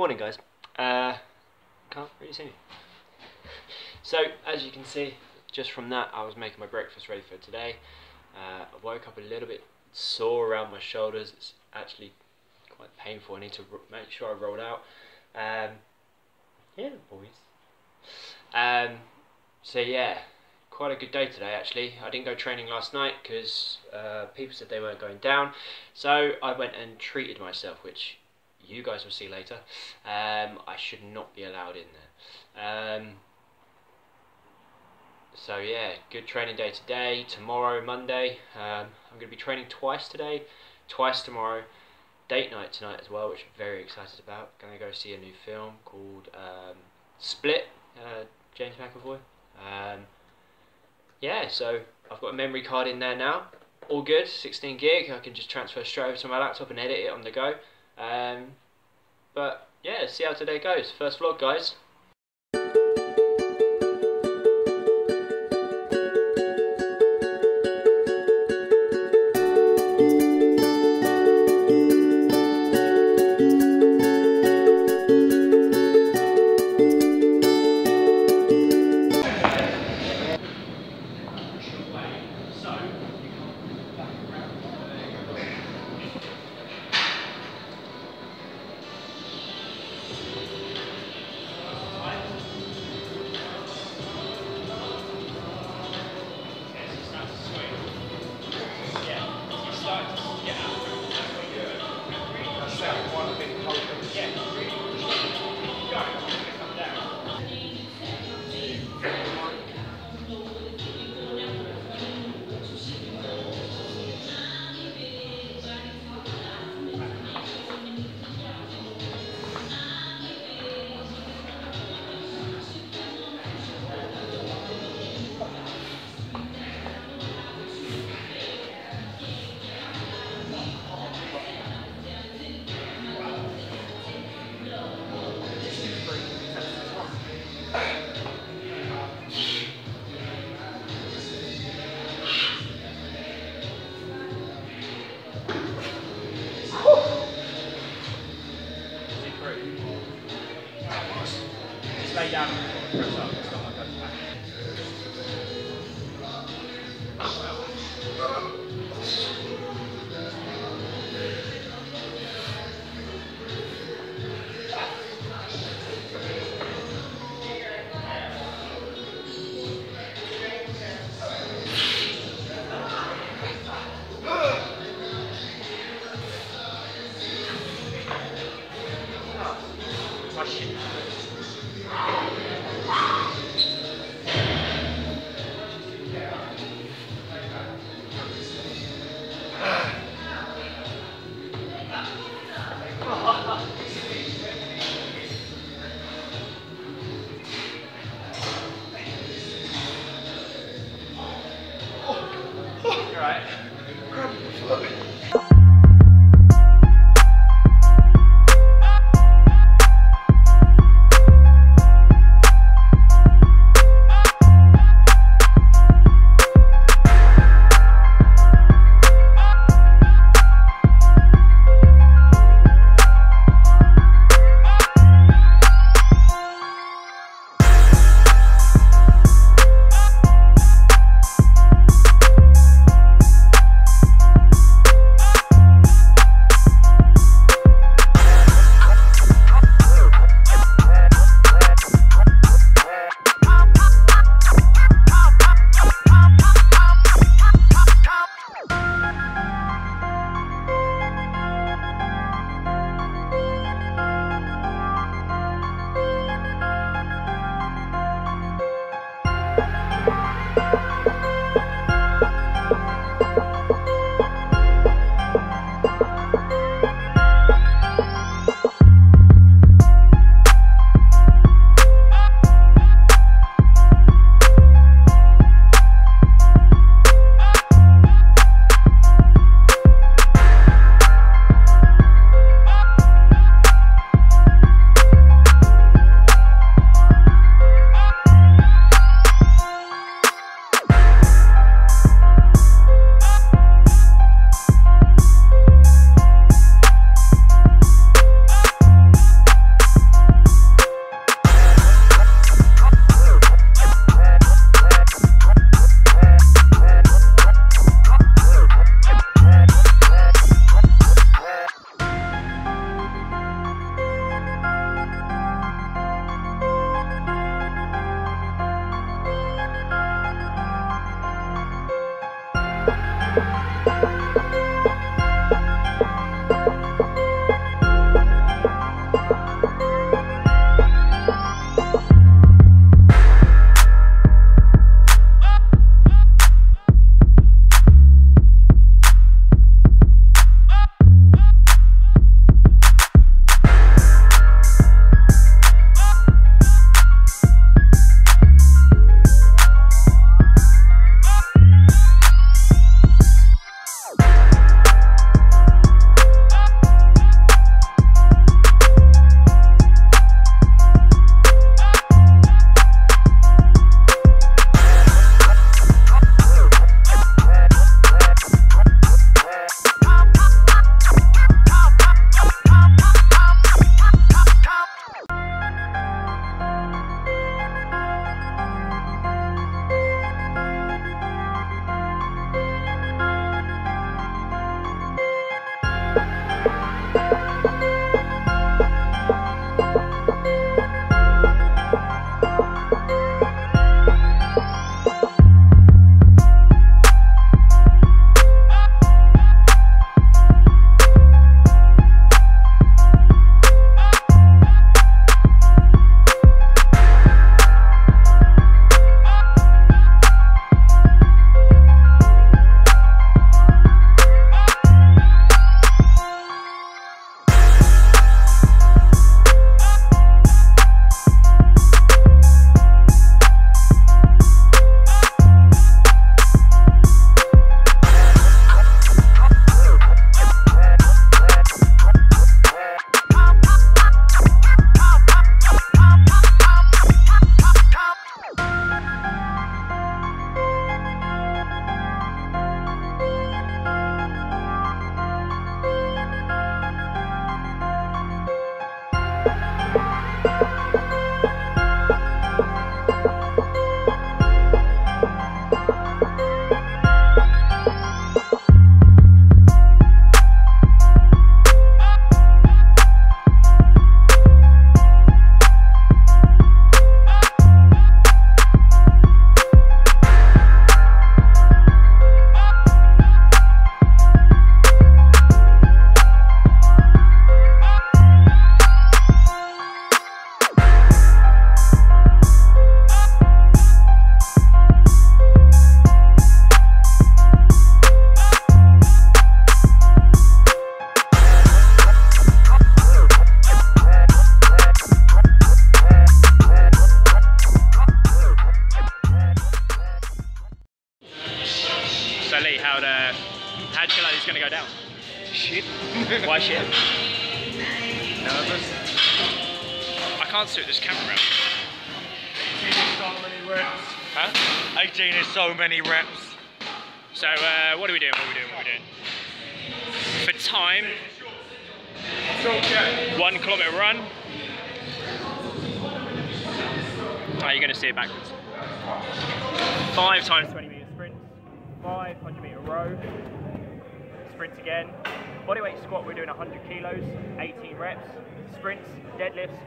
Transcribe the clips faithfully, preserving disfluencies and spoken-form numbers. Morning, guys. Uh, can't really see me. So, as you can see, just from that, I was making my breakfast ready for today. Uh, I woke up a little bit sore around my shoulders. It's actually quite painful. I need to make sure I roll out. Um, yeah, boys. Um, so, yeah. Quite a good day today, actually. I didn't go training last night because uh, people said they weren't going down, so I went and treated myself, which you guys will see later. um, I should not be allowed in there. Um, so yeah, good training day today. Tomorrow, Monday, um, I'm going to be training twice today, twice tomorrow, date night tonight as well, which I'm very excited about. Going to go see a new film called um, Split, uh, James McAvoy. Um, Yeah, so I've got a memory card in there now, all good, sixteen gig, I can just transfer straight over to my laptop and edit it on the go. Um, but yeah, see how today goes. First vlog, guys.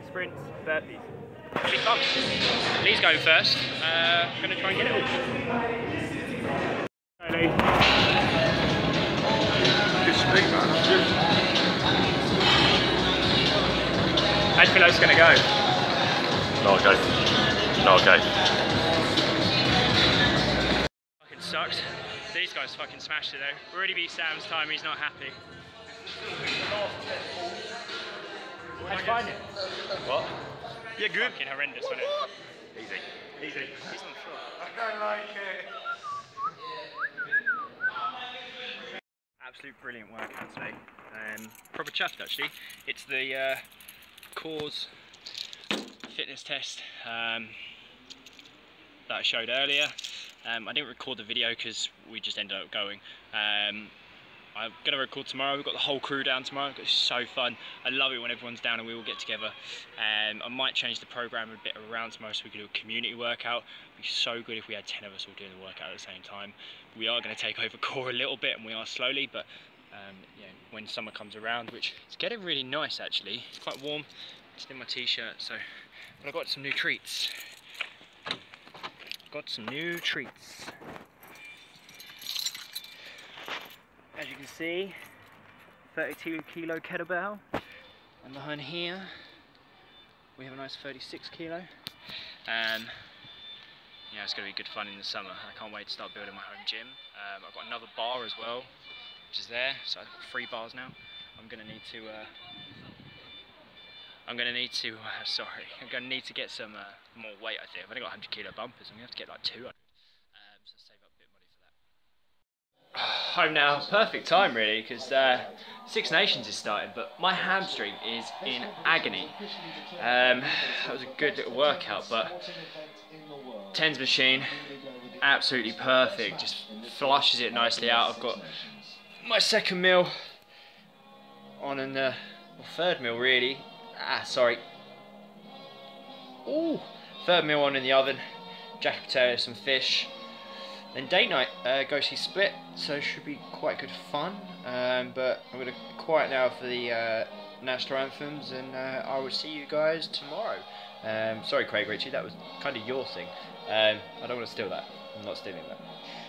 Sprints, burpees. Big bumps. Lee's going first. Uh, I'm gonna try and get it all. Hi Lee. Good speed, man. How's Philo's gonna go? Not okay. Not okay. Fucking sucks. These guys fucking smashed it though. Already beat Sam's time, he's not happy. How'd you find it? What? Yeah, good. Fucking horrendous, wasn't it? Easy. Easy. He's not sure. I don't like it. Absolute brilliant workout today. Um, proper chuffed, actually. It's the uh, Coors fitness test um, that I showed earlier. Um, I didn't record the video because we just ended up going. Um, I'm going to record tomorrow. We've got the whole crew down tomorrow. It's so fun. I love it when everyone's down and we all get together. Um, I might change the program a bit around tomorrow so we can do a community workout. It would be so good if we had ten of us all doing the workout at the same time. We are going to take over core a little bit and we are slowly, but um, yeah, when summer comes around, which it's getting really nice actually. It's quite warm. It's in my t-shirt, so and I've got some new treats. Got some new treats. As you can see, thirty-two kilo kettlebell, and behind here we have a nice thirty-six kilo. Um, yeah, it's going to be good fun in the summer. I can't wait to start building my home gym. Um, I've got another bar as well, which is there, so I've got three bars now. I'm going to need to. Uh, I'm going to need to. Uh, sorry, I'm going to need to get some uh, more weight. I think I've only got one hundred kilo bumpers. I'm going to have to get like two. Home now, perfect time really, because uh, Six Nations is starting, but my hamstring is in agony. Um, that was a good little workout, but Ten's machine, absolutely perfect, just flushes it nicely out. I've got my second meal on, and uh, well, third meal really, ah sorry, ooh, third meal on in the oven, jacket potatoes, some fish. Then date night, uh, go see Split, so it should be quite good fun. Um, but I'm going to quiet now for the uh, national anthems, and uh, I will see you guys tomorrow. Um, sorry, Craig Ritchie, that was kind of your thing. Um, I don't want to steal that. I'm not stealing that.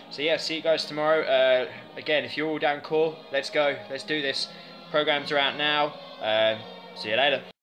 So yeah, see you guys tomorrow. Uh, again, if you're all down, cool, let's go. Let's do this. Programs are out now. Um, see you later.